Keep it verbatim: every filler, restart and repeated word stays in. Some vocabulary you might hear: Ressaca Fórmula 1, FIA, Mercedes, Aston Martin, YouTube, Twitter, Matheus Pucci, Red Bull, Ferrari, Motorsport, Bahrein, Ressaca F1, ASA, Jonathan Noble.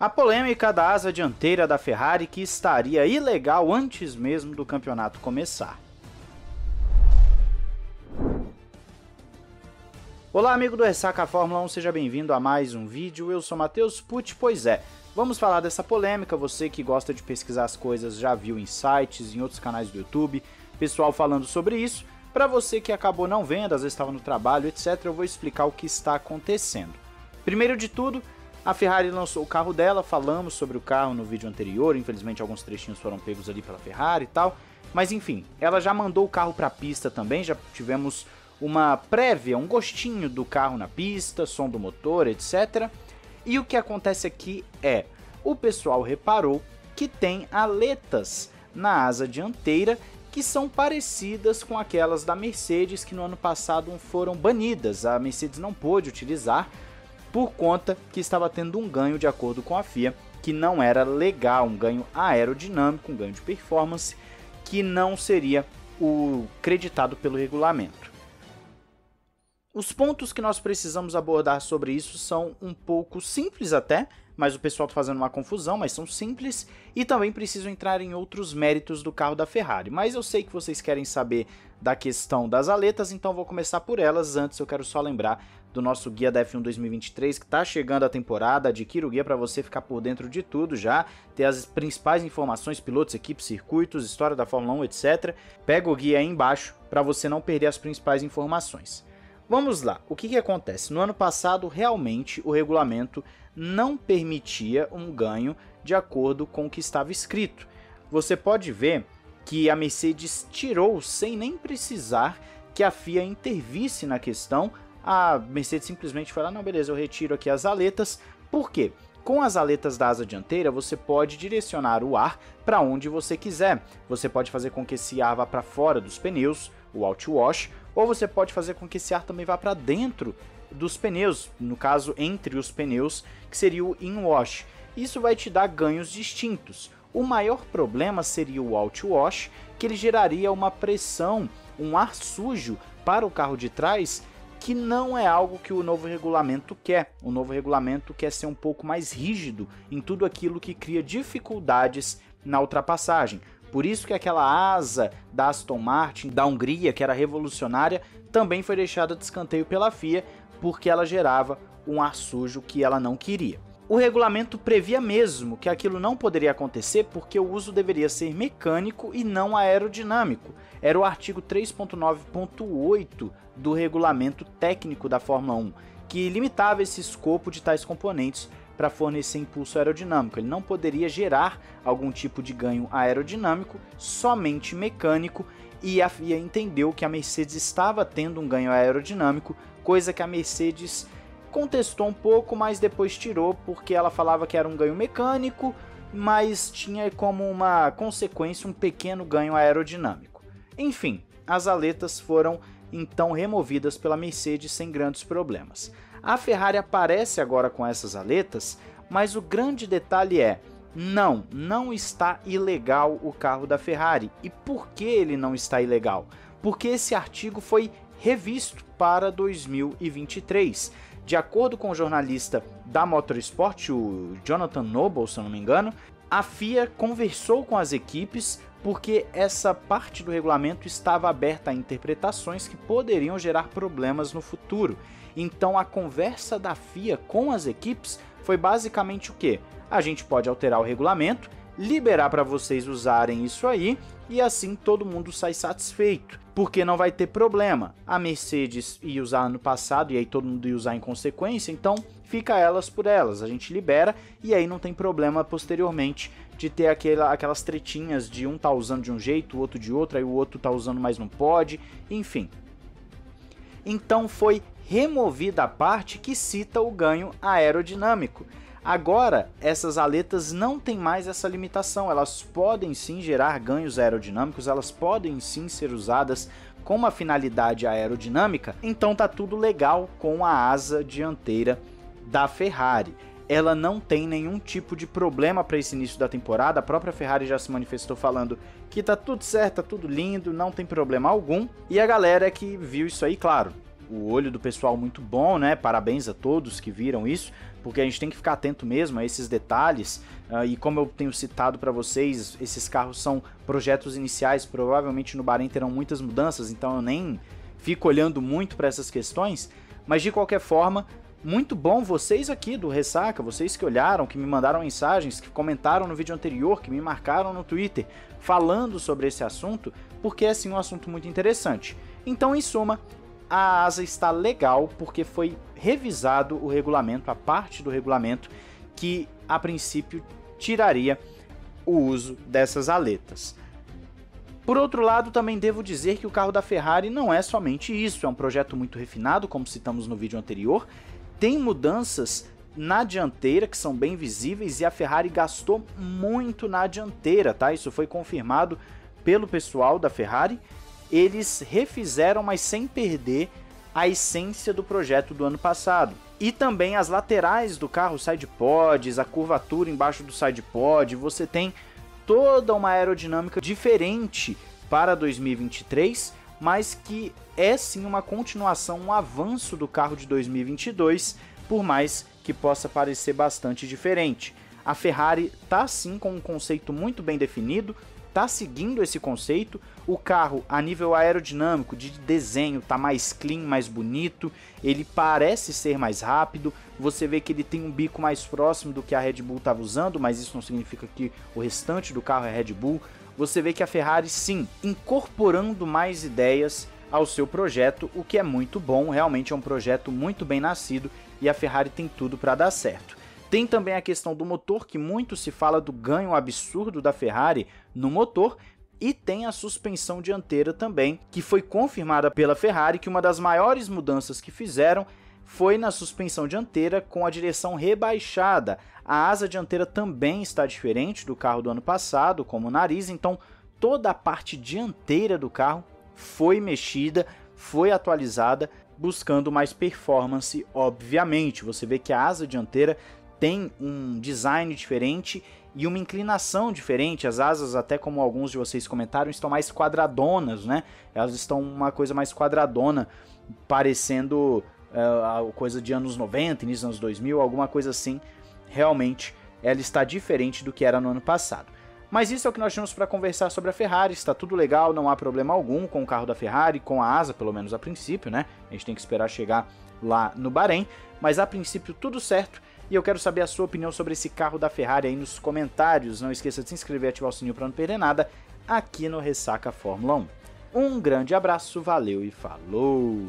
A polêmica da asa dianteira da Ferrari, que estaria ilegal antes mesmo do campeonato começar. Olá, amigo do Ressaca Fórmula um, seja bem-vindo a mais um vídeo. Eu sou Matheus Pucci, pois é, vamos falar dessa polêmica. Você que gosta de pesquisar as coisas já viu em sites, em outros canais do YouTube, pessoal falando sobre isso. Para você que acabou não vendo, às vezes estava no trabalho, etcétera, eu vou explicar o que está acontecendo. Primeiro de tudo, a Ferrari lançou o carro dela, falamos sobre o carro no vídeo anterior, infelizmente alguns trechinhos foram pegos ali pela Ferrari e tal, mas enfim, ela já mandou o carro para a pista também, já tivemos uma prévia, um gostinho do carro na pista, som do motor, etcétera. E o que acontece aqui é, o pessoal reparou que tem aletas na asa dianteira que são parecidas com aquelas da Mercedes que no ano passado foram banidas, a Mercedes não pôde utilizar, por conta que estava tendo um ganho de acordo com a F I A, que não era legal, um ganho aerodinâmico, um ganho de performance, que não seria o creditado pelo regulamento. Os pontos que nós precisamos abordar sobre isso são um pouco simples até, mas o pessoal está fazendo uma confusão, mas são simples, e também preciso entrar em outros méritos do carro da Ferrari. Mas eu sei que vocês querem saber da questão das aletas, então vou começar por elas. Antes eu quero só lembrar do nosso guia da F um dois mil e vinte e três, que está chegando a temporada. Adquira o guia para você ficar por dentro de tudo já, ter as principais informações, pilotos, equipes, circuitos, história da Fórmula um, etcétera. Pega o guia aí embaixo para você não perder as principais informações. Vamos lá, o que que acontece? No ano passado, realmente, o regulamento não permitia um ganho de acordo com o que estava escrito. Você pode ver que a Mercedes tirou, sem nem precisar que a F I A intervisse na questão. A Mercedes simplesmente falou, não, beleza, eu retiro aqui as aletas. Por quê? Com as aletas da asa dianteira, você pode direcionar o ar para onde você quiser. Você pode fazer com que esse ar vá para fora dos pneus, o outwash, ou você pode fazer com que esse ar também vá para dentro dos pneus, no caso, entre os pneus, que seria o inwash. Isso vai te dar ganhos distintos. O maior problema seria o outwash, que ele geraria uma pressão, um ar sujo para o carro de trás, que não é algo que o novo regulamento quer. O novo regulamento quer ser um pouco mais rígido em tudo aquilo que cria dificuldades na ultrapassagem. Por isso que aquela asa da Aston Martin, da Hungria, que era revolucionária, também foi deixada de escanteio pela F I A, porque ela gerava um ar sujo que ela não queria. O regulamento previa mesmo que aquilo não poderia acontecer, porque o uso deveria ser mecânico e não aerodinâmico. Era o artigo três ponto nove ponto oito do regulamento técnico da Fórmula um, que limitava esse escopo de tais componentes para fornecer impulso aerodinâmico. Ele não poderia gerar algum tipo de ganho aerodinâmico, somente mecânico, e a F I A entendeu que a Mercedes estava tendo um ganho aerodinâmico, coisa que a Mercedes contestou um pouco, mas depois tirou, porque ela falava que era um ganho mecânico, mas tinha como uma consequência um pequeno ganho aerodinâmico. Enfim, as aletas foram então removidas pela Mercedes sem grandes problemas. A Ferrari aparece agora com essas aletas, mas o grande detalhe é, não, não está ilegal o carro da Ferrari. E por que ele não está ilegal? Porque esse artigo foi revisto para dois mil e vinte e três. De acordo com o jornalista da Motorsport, o Jonathan Noble, se eu não me engano, a F I A conversou com as equipes porque essa parte do regulamento estava aberta a interpretações que poderiam gerar problemas no futuro. Então a conversa da F I A com as equipes foi basicamente o quê? A gente pode alterar o regulamento, liberar para vocês usarem isso aí, e assim todo mundo sai satisfeito, porque não vai ter problema. A Mercedes ia usar no passado e aí todo mundo ia usar em consequência, então fica elas por elas, a gente libera e aí não tem problema posteriormente de ter aquela, aquelas tretinhas de um tá usando de um jeito, o outro de outro, aí o outro tá usando mas não pode, enfim. Então foi removida a parte que cita o ganho aerodinâmico. Agora, essas aletas não têm mais essa limitação, elas podem sim gerar ganhos aerodinâmicos, elas podem sim ser usadas com uma finalidade aerodinâmica, então tá tudo legal com a asa dianteira da Ferrari. Ela não tem nenhum tipo de problema para esse início da temporada, a própria Ferrari já se manifestou falando que tá tudo certo, tá tudo lindo, não tem problema algum, e a galera que viu isso aí, claro, o olho do pessoal muito bom, né? Parabéns a todos que viram isso, porque a gente tem que ficar atento mesmo a esses detalhes. Uh, e como eu tenho citado para vocês, esses carros são projetos iniciais, provavelmente no Bahrein terão muitas mudanças, então eu nem fico olhando muito para essas questões, mas de qualquer forma, muito bom vocês aqui do Ressaca, vocês que olharam, que me mandaram mensagens, que comentaram no vídeo anterior, que me marcaram no Twitter, falando sobre esse assunto, porque é sim um assunto muito interessante. Então, em suma, a ASA está legal porque foi revisado o regulamento, a parte do regulamento que a princípio tiraria o uso dessas aletas. Por outro lado, também devo dizer que o carro da Ferrari não é somente isso, é um projeto muito refinado, como citamos no vídeo anterior. Tem mudanças na dianteira que são bem visíveis e a Ferrari gastou muito na dianteira, tá? Isso foi confirmado pelo pessoal da Ferrari. Eles refizeram, mas sem perder a essência do projeto do ano passado. E também as laterais do carro, side pods, a curvatura embaixo do side pod, você tem toda uma aerodinâmica diferente para dois mil e vinte e três, mas que é sim uma continuação, um avanço do carro de dois mil e vinte e dois, por mais que possa parecer bastante diferente. A Ferrari tá sim com um conceito muito bem definido, tá seguindo esse conceito, o carro a nível aerodinâmico, de desenho, tá mais clean, mais bonito, ele parece ser mais rápido, você vê que ele tem um bico mais próximo do que a Red Bull estava usando, mas isso não significa que o restante do carro é Red Bull. Você vê que a Ferrari sim, incorporando mais ideias ao seu projeto, o que é muito bom, realmente é um projeto muito bem nascido e a Ferrari tem tudo para dar certo. Tem também a questão do motor, que muito se fala do ganho absurdo da Ferrari no motor, e tem a suspensão dianteira também, que foi confirmada pela Ferrari, que uma das maiores mudanças que fizeram foi na suspensão dianteira com a direção rebaixada. A asa dianteira também está diferente do carro do ano passado, como o nariz, então toda a parte dianteira do carro foi mexida, foi atualizada, buscando mais performance, obviamente. Você vê que a asa dianteira tem um design diferente e uma inclinação diferente, as asas, até como alguns de vocês comentaram, estão mais quadradonas, né? Elas estão uma coisa mais quadradona, parecendo uh, coisa de anos noventa, início dos anos dois mil, alguma coisa assim. Realmente ela está diferente do que era no ano passado. Mas isso é o que nós tínhamos para conversar sobre a Ferrari, está tudo legal, não há problema algum com o carro da Ferrari, com a asa, pelo menos a princípio, né? A gente tem que esperar chegar lá no Bahrein, mas a princípio tudo certo. E eu quero saber a sua opinião sobre esse carro da Ferrari aí nos comentários. Não esqueça de se inscrever e ativar o sininho para não perder nada aqui no Ressaca Fórmula um. Um grande abraço, valeu e falou!